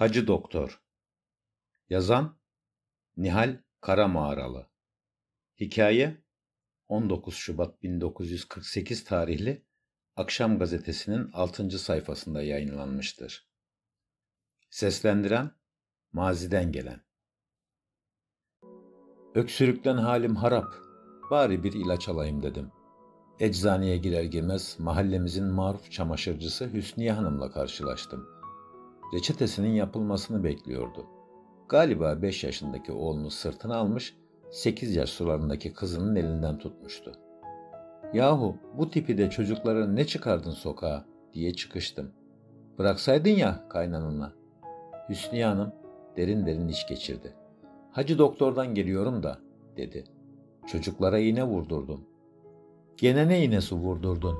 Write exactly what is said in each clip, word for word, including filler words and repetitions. Hacı Doktor Yazan Nihal Karamağaralı Hikaye on dokuz Şubat bin dokuz yüz kırk sekiz tarihli Akşam Gazetesi'nin altıncı sayfasında yayınlanmıştır. Seslendiren Maziden Gelen. Öksürükten halim harap, bari bir ilaç alayım dedim. Eczaneye girer girmez mahallemizin maruf çamaşırcısı Hüsniye Hanım'la karşılaştım. Reçetesinin yapılmasını bekliyordu. Galiba beş yaşındaki oğlunu sırtına almış, sekiz yaş sularındaki kızının elinden tutmuştu. "Yahu bu tipi de çocuklara ne çıkardın sokağa?" diye çıkıştım. "Bıraksaydın ya kaynanana." Hüsniye Hanım derin derin iç geçirdi. "Hacı doktordan geliyorum da," dedi. "Çocuklara iğne vurdurdum." "Gene ne iğnesi vurdurdun?"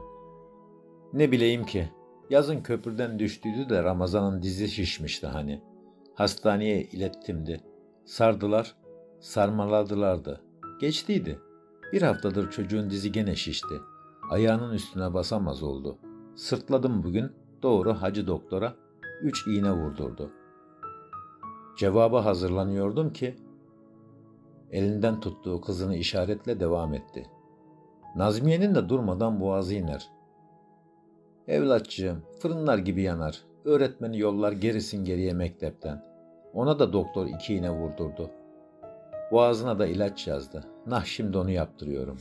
"Ne bileyim ki, yazın köprüden düştüydü de Ramazan'ın dizi şişmişti hani. Hastaneye ilettimdi. Sardılar, sarmaladılardı. Geçtiydi. Bir haftadır çocuğun dizi gene şişti. Ayağının üstüne basamaz oldu. Sırtladım bugün, doğru hacı doktora üç iğne vurdurdu." Cevaba hazırlanıyordum ki, elinden tuttuğu kızını işaretle devam etti. "Nazmiye'nin de durmadan boğazı iner. Evlatçığım, fırınlar gibi yanar. Öğretmeni yollar gerisin geriye mektepten. Ona da doktor iki iğne vurdurdu. Boğazına da ilaç yazdı. Nah şimdi onu yaptırıyorum."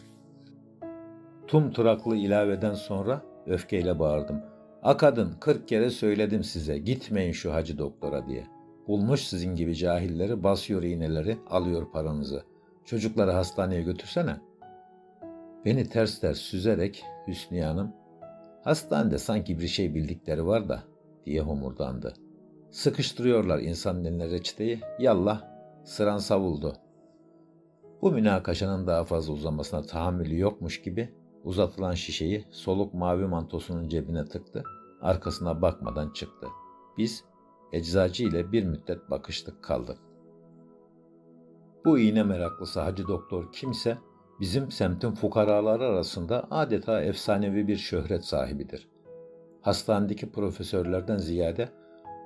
Tüm tıraklı ilaveden sonra öfkeyle bağırdım. "A kadın, kırk kere söyledim size, gitmeyin şu hacı doktora diye. Bulmuş sizin gibi cahilleri, basıyor iğneleri, alıyor paranızı. Çocukları hastaneye götürsene." Beni ters ters süzerek Hüsniye Hanım, "Hastanede sanki bir şey bildikleri var da," diye homurdandı. "Sıkıştırıyorlar insanın eline reçeteyi, yallah, sıran savuldu." Bu münakaşanın daha fazla uzamasına tahammülü yokmuş gibi uzatılan şişeyi soluk mavi mantosunun cebine tıktı, arkasına bakmadan çıktı. Biz eczacı ile bir müddet bakıştık kaldık. Bu iğne meraklısı hacı doktor kimse, bizim semtin fukaraları arasında adeta efsanevi bir şöhret sahibidir. Hastanedeki profesörlerden ziyade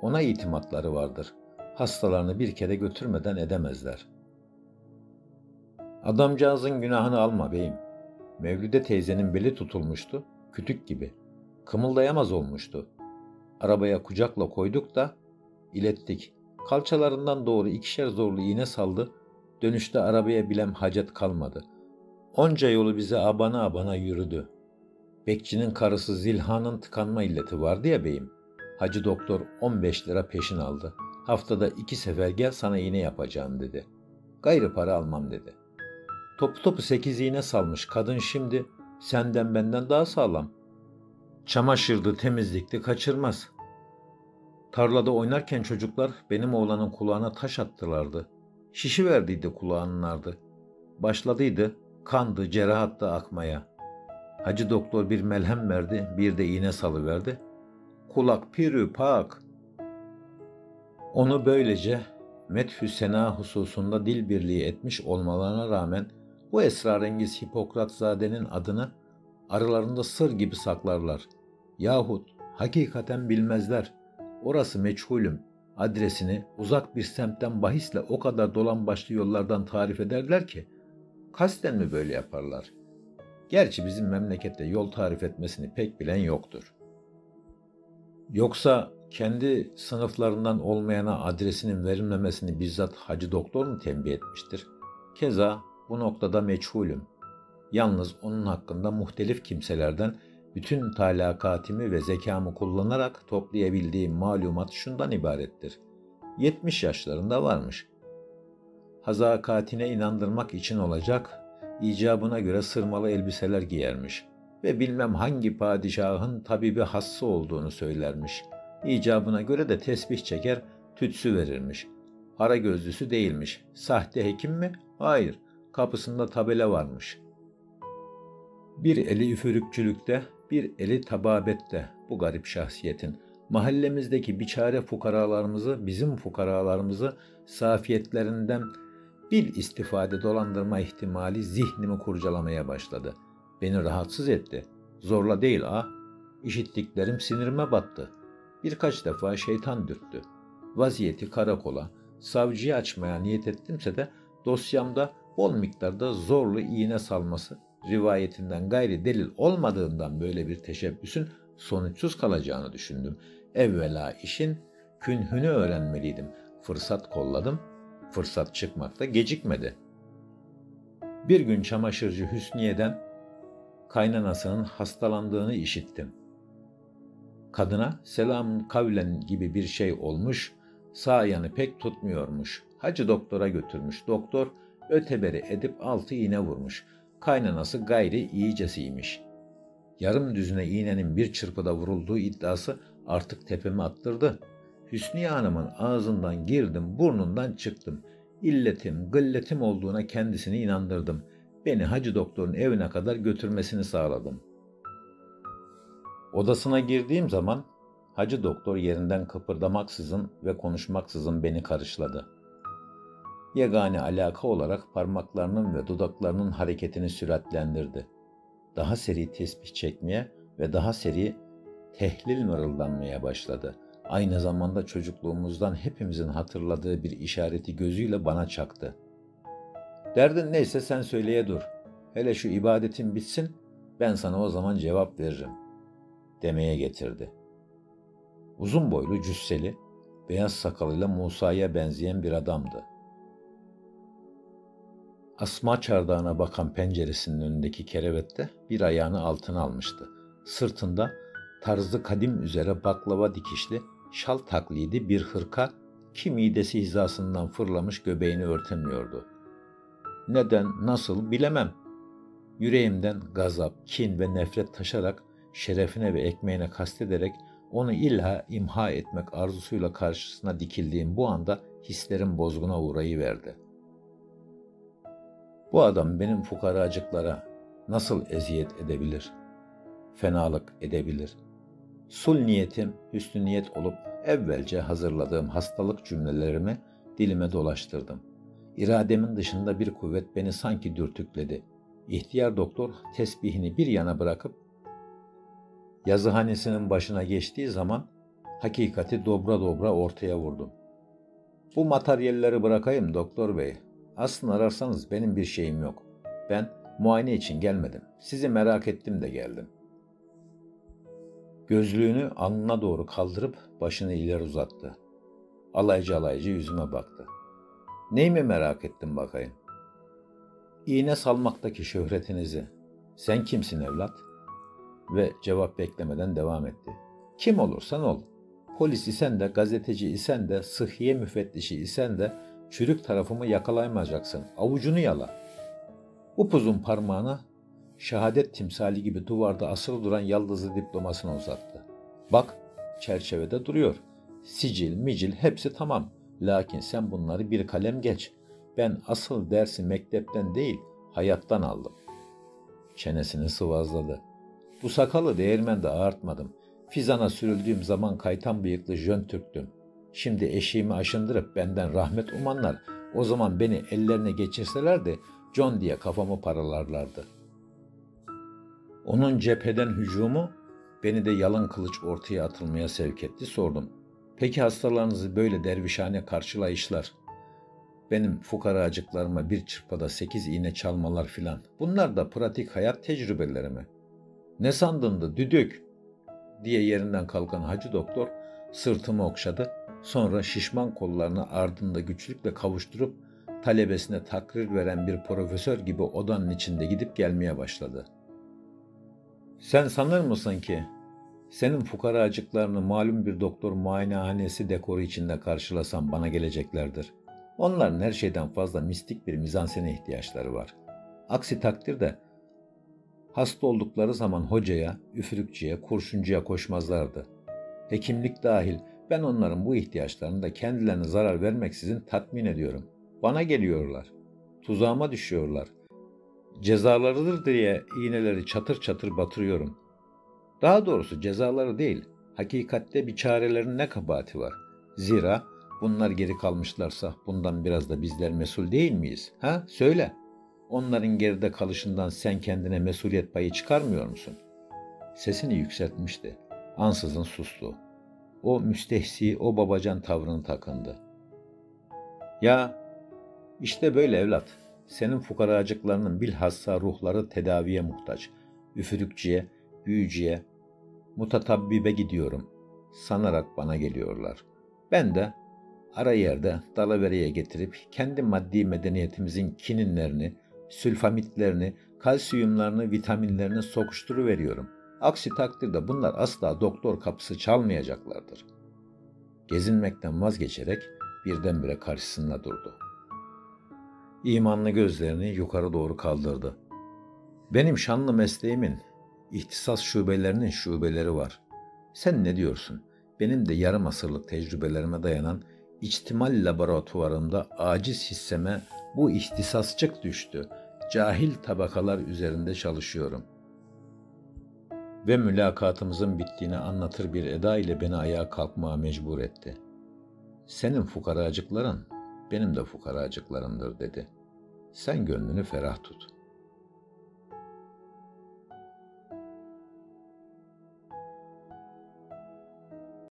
ona itimatları vardır. Hastalarını bir kere götürmeden edemezler. "Adamcağızın günahını alma beyim. Mevlüde teyzenin beli tutulmuştu, kütük gibi. Kımıldayamaz olmuştu. Arabaya kucakla koyduk da ilettik. Kalçalarından doğru ikişer zorlu iğne saldı. Dönüşte arabaya bilem hacet kalmadı. Onca yolu bize abana abana yürüdü. Bekçinin karısı Zilhan'ın tıkanma illeti vardı ya beyim. Hacı doktor on beş lira peşin aldı. Haftada iki sefer gel sana iğne yapacağım dedi. Gayrı para almam dedi. Topu topu sekiz iğne salmış kadın şimdi senden benden daha sağlam. Çamaşırdı temizlikti kaçırmaz. Tarlada oynarken çocuklar benim oğlanın kulağına taş attılardı. Şişi verdiydi kulağının ardı. Başladıydı. Kandı, cerahat da akmaya. Hacı doktor bir melhem verdi, bir de iğne salıverdi. Kulak pirü pak. Onu böylece methü sena hususunda dil birliği etmiş olmalarına rağmen bu esrarengiz Hipokratzade'nin adını aralarında sır gibi saklarlar. Yahut hakikaten bilmezler. Orası meçhulüm. Adresini uzak bir semtten bahisle o kadar dolan başlı yollardan tarif ederler ki, kasten mi böyle yaparlar? Gerçi bizim memlekette yol tarif etmesini pek bilen yoktur. Yoksa kendi sınıflarından olmayana adresinin verilmemesini bizzat hacı doktor mu tembih etmiştir? Keza bu noktada meçhulüm. Yalnız onun hakkında muhtelif kimselerden bütün talakatimi ve zekamı kullanarak toplayabildiğim malumat şundan ibarettir. yetmiş yaşlarında varmış. Hazakatine inandırmak için olacak, icabına göre sırmalı elbiseler giyermiş ve bilmem hangi padişahın tabibi hassa olduğunu söylermiş. İcabına göre de tesbih çeker, tütsü verirmiş. Hara gözlüsü değilmiş. Sahte hekim mi? Hayır. Kapısında tabela varmış. Bir eli üfürükçülükte, bir eli tababette bu garip şahsiyetin. Mahallemizdeki biçare fukaralarımızı, bizim fukaralarımızı safiyetlerinden bir istifade dolandırma ihtimali zihnimi kurcalamaya başladı. Beni rahatsız etti. Zorla değil ah. İşittiklerim sinirime battı. Birkaç defa şeytan dürttü. vaziyeti karakola, savcıya açmaya niyet ettimse de dosyamda bol miktarda zorlu iğne salması rivayetinden gayri delil olmadığından böyle bir teşebbüsün sonuçsuz kalacağını düşündüm. Evvela işin künhünü öğrenmeliydim. Fırsat kolladım, fırsat çıkmakta gecikmedi. Bir gün çamaşırcı Hüsniye'den kaynanasının hastalandığını işittim. Kadına selam kavlen gibi bir şey olmuş, sağ yanı pek tutmuyormuş. Hacı doktora götürmüş, doktor öteberi edip altı iğne vurmuş. Kaynanası gayri iyicesiymiş. Yarım düzine iğnenin bir çırpıda vurulduğu iddiası artık tepemi attırdı. Hüsniye Hanım'ın ağzından girdim, burnundan çıktım. İlletim, gılletim olduğuna kendisini inandırdım. Beni Hacı Doktor'un evine kadar götürmesini sağladım. Odasına girdiğim zaman Hacı Doktor yerinden kıpırdamaksızın ve konuşmaksızın beni karşıladı. Yegane alaka olarak parmaklarının ve dudaklarının hareketini süratlendirdi. Daha seri tesbih çekmeye ve daha seri tehlil mırıldanmaya başladı. Aynı zamanda çocukluğumuzdan hepimizin hatırladığı bir işareti gözüyle bana çaktı. Derdin neyse sen söyleye dur. Hele şu ibadetin bitsin, ben sana o zaman cevap veririm, demeye getirdi. Uzun boylu, cüsseli, beyaz sakalıyla Musa'ya benzeyen bir adamdı. Asma çardağına bakan penceresinin önündeki kerevette bir ayağını altına almıştı. Sırtında tarzı kadim üzere baklava dikişli, şal taklidi bir hırka ki midesi hizasından fırlamış göbeğini örtemiyordu. Neden, nasıl bilemem. Yüreğimden gazap, kin ve nefret taşarak, şerefine ve ekmeğine kastederek onu illa imha etmek arzusuyla karşısına dikildiğim bu anda hislerim bozguna uğrayıverdi. Bu adam benim fukaracıklara nasıl eziyet edebilir, fenalık edebilir? Sul niyetim hüsnü niyet olup evvelce hazırladığım hastalık cümlelerimi dilime dolaştırdım. İrademin dışında bir kuvvet beni sanki dürtükledi. İhtiyar doktor tesbihini bir yana bırakıp yazıhanesinin başına geçtiği zaman hakikati dobra dobra ortaya vurdum. Bu materyalleri bırakayım doktor bey. Aslında ararsanız benim bir şeyim yok. Ben muayene için gelmedim. Sizi merak ettim de geldim. Gözlüğünü alnına doğru kaldırıp başını ileri uzattı. Alaycı alaycı yüzüme baktı. Neyimi merak ettim bakayım? İğne salmaktaki şöhretinizi. Sen kimsin evlat? Ve cevap beklemeden devam etti. Kim olursan ol. Polis isen de, gazeteci isen de, sıhhiye müfettişi isen de çürük tarafımı yakalayamayacaksın. Avucunu yala. Upuzun parmağına şehadet timsali gibi duvarda asılı duran yaldızlı diplomasını uzattı. Bak, çerçevede duruyor. Sicil, micil hepsi tamam. Lakin sen bunları bir kalem geç. Ben asıl dersi mektepten değil, hayattan aldım. Çenesini sıvazladı. Bu sakalı değirmende ağartmadım. Fizana sürüldüğüm zaman kaytan bıyıklı Jön Türk'tüm. Şimdi eşiğimi aşındırıp benden rahmet umanlar, o zaman beni ellerine geçirselerdi, John diye kafamı paralarlardı. Onun cepheden hücumu, beni de yalın kılıç ortaya atılmaya sevk etti, sordum. Peki hastalarınızı böyle dervişhane karşılayışlar, benim fukaracıklarıma bir çırpada sekiz iğne çalmalar filan, bunlar da pratik hayat tecrübeleri mi? Ne sandın da düdük, diye yerinden kalkan Hacı Doktor sırtımı okşadı. Sonra şişman kollarını ardında güçlükle kavuşturup talebesine takrir veren bir profesör gibi odanın içinde gidip gelmeye başladı. Sen sanır mısın ki senin fukaracıklarını malum bir doktor muayenehanesi dekoru içinde karşılasam bana geleceklerdir. Onların her şeyden fazla mistik bir mizansene ihtiyaçları var. Aksi takdirde hasta oldukları zaman hocaya, üfürükçüye, kurşuncuya koşmazlardı. Hekimlik dahil ben onların bu ihtiyaçlarını da kendilerine zarar vermeksizin tatmin ediyorum. Bana geliyorlar, tuzağıma düşüyorlar. Cezalarıdır diye iğneleri çatır çatır batırıyorum. Daha doğrusu cezaları değil, hakikatte bir çarelerin ne kabahati var? Zira bunlar geri kalmışlarsa bundan biraz da bizler mesul değil miyiz? Ha? Söyle, onların geride kalışından sen kendine mesuliyet payı çıkarmıyor musun? Sesini yükseltmişti, ansızın sustu. o müstehsi, o babacan tavrını takındı. Ya işte böyle evlat, senin fukaracıklarının bilhassa ruhları tedaviye muhtaç. Üfürükçüye, büyücüye, mutatabbibe gidiyorum sanarak bana geliyorlar. Ben de ara yerde dalaveriye getirip kendi maddi medeniyetimizin kininlerini, sülfamitlerini, kalsiyumlarını, vitaminlerini sokuşturuveriyorum. Aksi takdirde bunlar asla doktor kapısı çalmayacaklardır. Gezinmekten vazgeçerek birdenbire karşısında durdu. İmanlı gözlerini yukarı doğru kaldırdı. Benim şanlı mesleğimin, ihtisas şubelerinin şubeleri var. Sen ne diyorsun? Benim de yarım asırlık tecrübelerime dayanan içtimal laboratuvarımda aciz hisseme bu ihtisasçık düştü. Cahil tabakalar üzerinde çalışıyorum. Ve mülakatımızın bittiğini anlatır bir eda ile beni ayağa kalkmaya mecbur etti. Senin fukaracıkların benim de fukaracıklarımdır dedi. Sen gönlünü ferah tut.